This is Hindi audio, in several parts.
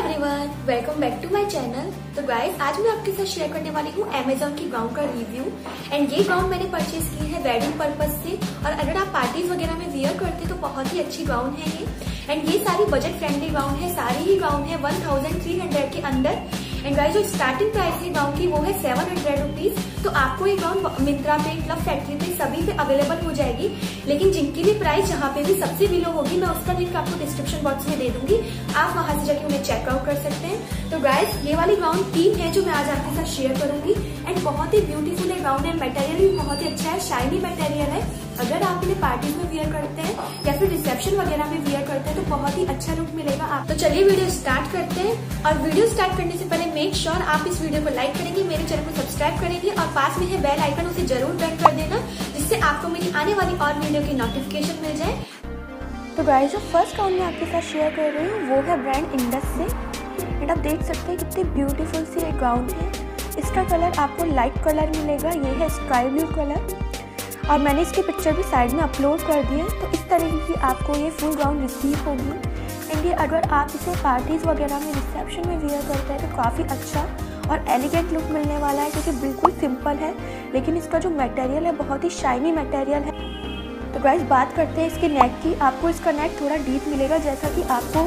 Everyone, welcome back to my channel. तो गाइस, आज मैं आपके साथ शेयर करने वाली हूँ अमेजॉन की गाउन का रिव्यू। एंड ये गाउन मैंने परचेज की है वेडिंग पर्पस से, और अगर आप पार्टीज वगैरह में वियर करते तो बहुत ही अच्छी गाउन है ये। एंड ये सारी बजट फ्रेंडली गाउन है, सारी ही गाउन है 1300 के अंदर। एंड गाइस, जो स्टार्टिंग प्राइस है गाउन की वो है 700 रुपीज। तो आपको ये गाउन मिंत्रा पे, क्लब फैक्ट्री पे, सभी पे अवेलेबल हो जाएगी। लेकिन जिनकी भी प्राइस जहाँ पे भी सबसे बिलो होगी, मैं उसका लिंक आपको डिस्क्रिप्शन बॉक्स में दे दूंगी, आप वहां से जाके उन्हें चेकआउट कर सकते हैं। तो गाइस, ये वाली गाउन 3 है जो मैं आज आपके साथ शेयर करूंगी। एंड बहुत ही ब्यूटीफुल है गाउन, है मटेरियल भी बहुत ही अच्छा है, शाइनी मटेरियल है। अगर आप इन्हें पार्टी में वियर करते हैं या फिर रिसेप्शन वगैरह में वियर करते हैं तो बहुत ही अच्छा लुक मिलेगा आप। तो चलिए वीडियो स्टार्ट करते हैं। और वीडियो स्टार्ट करने से पहले मेक श्योर आप इस वीडियो को लाइक करेंगे, मेरे चैनल को सब्सक्राइब करेंगे और पास में है बेल आइकन, उसे जरूर प्रेस कर देना जिससे आपको मेरी आने वाली और वीडियो की नोटिफिकेशन मिल जाए। तो गाइस, जो फर्स्ट गाउन मैं आपके साथ शेयर कर रही हूँ वो है ब्रांड इंडस से। एंड आप देख सकते हैं कितनी ब्यूटीफुल सी एक गाउन है। इसका कलर आपको लाइट कलर मिलेगा, ये है स्काई ब्लू कलर। और मैंने इसकी पिक्चर भी साइड में अपलोड कर दी है। तो इस तरह की आपको ये फुल गाउन रिसीव होगी। एंड ये अगर आप इसे पार्टीज़ वगैरह में, रिसेप्शन में वियर करते हैं तो काफ़ी अच्छा और एलिगेंट लुक मिलने वाला है, क्योंकि बिल्कुल सिंपल है लेकिन इसका जो मटेरियल है बहुत ही शाइनी मटेरियल है। तो गाइस, बात करते हैं इसके नेक की। आपको इसका नेक थोड़ा डीप मिलेगा, जैसा कि आपको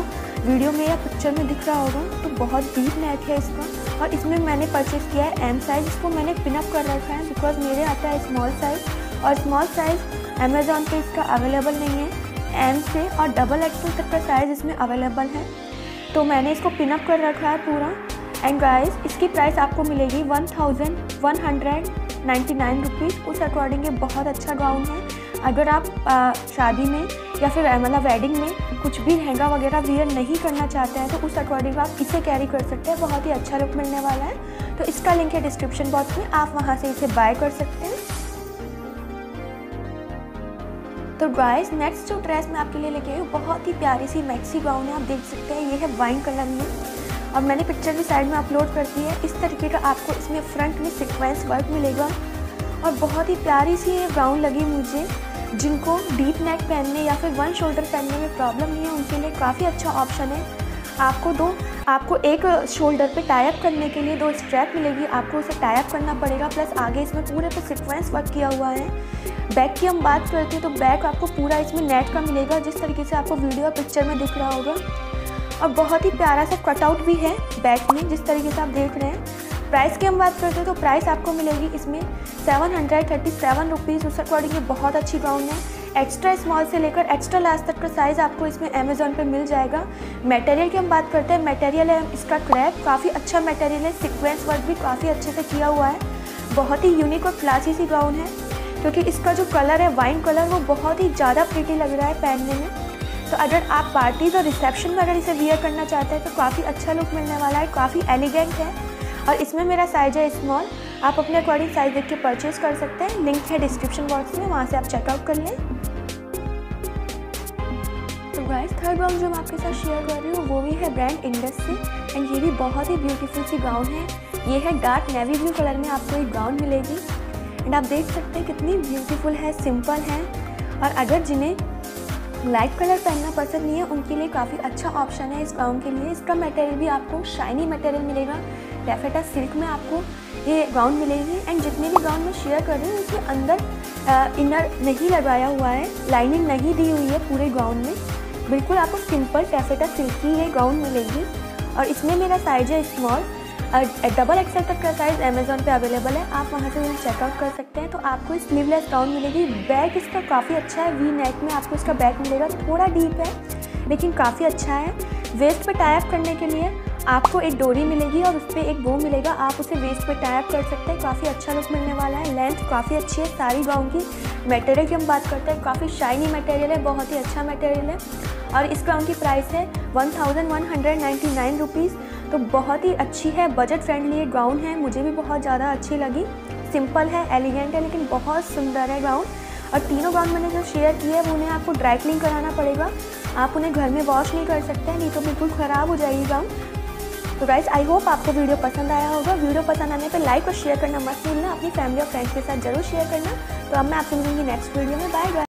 वीडियो में या पिक्चर में दिख रहा होगा। तो बहुत डीप नेक है इसका। और इसमें मैंने परचेज़ किया है एम साइज़। इसको मैंने पिनअप कर रखा है बिकॉज मेरे आता है स्मॉल साइज़, और स्मॉल साइज़ अमेज़ॉन पे इसका अवेलेबल नहीं है। एम से और XXL तक का साइज़ इसमें अवेलेबल है। तो मैंने इसको पिनअप कर रखा है पूरा। एंड गाइस, इसकी प्राइस आपको मिलेगी 1199 रुपीज़। उस अकॉर्डिंग ये बहुत अच्छा गाउन है। अगर आप शादी में या फिर मतलब वेडिंग में कुछ भी लहंगा वगैरह वियर नहीं करना चाहते हैं तो उस अकॉर्डिंग आप इसे कैरी कर सकते हैं, बहुत ही अच्छा लुक मिलने वाला है। तो इसका लिंक है डिस्क्रिप्शन बॉक्स में, आप वहाँ से इसे बाय कर सकते हैं। तो गाइस, नेक्स्ट जो ड्रेस मैं आपके लिए लेके आई हूँ बहुत ही प्यारी सी मैक्सी गाउन है। आप देख सकते हैं ये है वाइन कलर में, और मैंने पिक्चर भी साइड में अपलोड कर दी है। इस तरीके का आपको इसमें फ्रंट में सिक्वेंस वर्क मिलेगा और बहुत ही प्यारी सी ये गाउन लगी मुझे। जिनको डीप नेक पहनने या फिर वन शोल्डर पहनने में प्रॉब्लम नहीं है उनके लिए काफ़ी अच्छा ऑप्शन है। आपको एक शोल्डर पे टाइप करने के लिए 2 स्ट्रैप मिलेगी, आपको उसे टाइप करना पड़ेगा। प्लस आगे इसमें पूरे पे सिक्वेंस वर्क किया हुआ है। बैक की हम बात करते हैं तो बैक आपको पूरा इसमें नेट का मिलेगा, जिस तरीके से आपको वीडियो और पिक्चर में दिख रहा होगा। और बहुत ही प्यारा सा कटआउट भी है बैक में, जिस तरीके से आप देख रहे हैं। प्राइस की हम बात करते हैं तो प्राइस आपको मिलेगी इसमें 737 रुपीज़। उस अकॉर्डिंग ये बहुत अच्छी गाउन है। एक्स्ट्रा स्मॉल से लेकर एक्स्ट्रा लार्ज तक का साइज़ आपको इसमें अमेज़ॉन पे मिल जाएगा। मटेरियल की हम बात करते हैं, मटेरियल है इसका क्रैप, काफ़ी अच्छा मटेरियल है। सीक्वेंस वर्क भी काफ़ी अच्छे से किया हुआ है। बहुत ही यूनिक और क्लासी सी गाउन है, क्योंकि इसका जो कलर है वाइन कलर वो बहुत ही ज़्यादा प्रीटी लग रहा है पहनने में। तो अगर आप पार्टीज़ और रिसेप्शन में अगर इसे वियर करना चाहते हैं तो काफ़ी अच्छा लुक मिलने वाला है, काफ़ी एलिगेंट है। और इसमें मेरा साइज़ है स्मॉल, आप अपने अकॉर्डिंग साइज़ देख के परचेज़ कर सकते हैं। लिंक है डिस्क्रिप्शन बॉक्स में, वहाँ से आप चेकआउट कर लें। तो गाइस, थर्ड गाउन जो मैं आपके साथ शेयर कर रही हूँ वो भी है ब्रांड इंडस से। एंड ये भी बहुत ही ब्यूटीफुल सी गाउन है। ये है डार्क नेवी ब्लू कलर में आपको एक गाउन मिलेगी। एंड आप देख सकते हैं कितनी ब्यूटीफुल है, सिंपल है। और अगर जिन्हें लाइट कलर पहनना पसंद नहीं है उनके लिए काफ़ी अच्छा ऑप्शन है इस गाउन के लिए। इसका मटेरियल भी आपको शाइनी मटेरियल मिलेगा, टैफेटा सिल्क में आपको ये गाउन मिलेगी। एंड जितने भी गाउन मैं शेयर कर रही हूँ उसके अंदर इनर नहीं लगाया हुआ है, लाइनिंग नहीं दी हुई है पूरे गाउन में। बिल्कुल आपको सिंपल टैफेटा सिल्क की ये गाउन मिलेगी। और इसमें मेरा साइज है स्मॉल, XXL तक का साइज़ अमेज़ॉन पे अवेलेबल है, आप वहाँ से उन्हें चेकआउट कर सकते हैं। तो आपको स्लीवलेस गाउन मिलेगी। बैक इसका काफ़ी अच्छा है, वी नेक में आपको इसका बैक मिलेगा। थोड़ा डीप है लेकिन काफ़ी अच्छा है। वेस्ट पर टाइप करने के लिए आपको एक डोरी मिलेगी और उस पर एक बो मिलेगा, आप उसे वेस्ट पर टाइप कर सकते हैं। काफ़ी अच्छा लुक मिलने वाला है। लेंथ काफ़ी अच्छी है सारी गाउन की। मटेरियल की हम बात करते हैं, काफ़ी शाइनी मटेरियल है, बहुत ही अच्छा मटेरियल है। और इस गाउन की प्राइस है 1199 रुपीज़। तो बहुत ही अच्छी है, बजट फ्रेंडली ये गाउन है, मुझे भी बहुत ज़्यादा अच्छी लगी। सिंपल है, एलिगेंट है, लेकिन बहुत सुंदर है गाउन। और तीनों गाउन मैंने जो शेयर किए हैं उन्हें आपको ड्राई क्लीन कराना पड़ेगा, आप उन्हें घर में वॉश नहीं कर सकते हैं, नहीं तो बिल्कुल ख़राब हो जाएगी गाउन। तो गाइस, आई होप आपको वीडियो पसंद आया होगा। वीडियो पसंद आने पे लाइक और शेयर करना मत भूलना, अपनी फैमिली और फ्रेंड्स के साथ जरूर शेयर करना। तो अब मैं आपसे मिलूंगी नेक्स्ट वीडियो में। Bye bye.